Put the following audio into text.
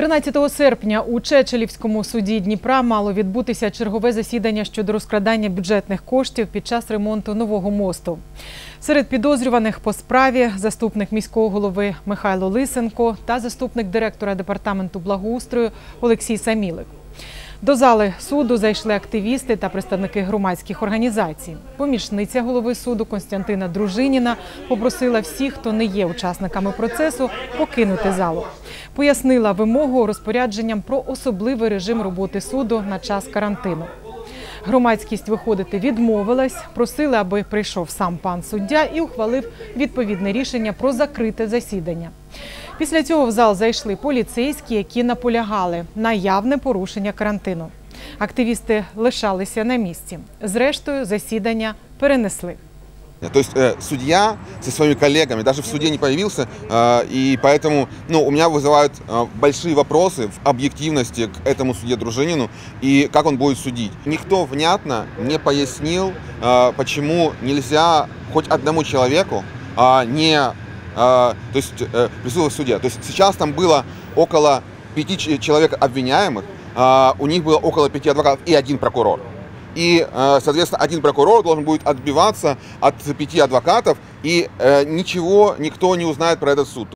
13 серпня у Чечелівському суді Дніпра мало відбутися чергове засідання щодо розкрадання бюджетних коштів під час ремонту нового мосту. Серед підозрюваних по справі – заступник міського голови Михайло Лисенко та заступник директора департаменту благоустрою Олексій Самілик. До зали суду зайшли активісти та представники громадських організацій. Помічниця голови суду Костянтина Дружиніна попросила всіх, хто не є учасниками процесу, покинути залу. Пояснила вимогу розпорядженням про особливий режим роботи суду на час карантину. Громадськість виходити відмовилась, просили, аби прийшов сам пан суддя і ухвалив відповідне рішення про закрите засідання. Після цього в зал зайшли поліцейські, які наполягали на явне порушення карантину. Активісти лишалися на місці. Зрештою, засідання перенесли. То есть судья со своими коллегами даже в суде не появился, и поэтому у меня вызывают большие вопросы в объективности к этому судье Дружинину и как он будет судить. Никто внятно не пояснил, почему нельзя хоть одному человеку присутствовать в суде. То есть сейчас там было около 5 человек обвиняемых, у них было около 5 адвокатов и 1 прокурор. И, соответственно, 1 прокурор должен будет отбиваться от 5 адвокатов, и ничего никто не узнает про этот суд.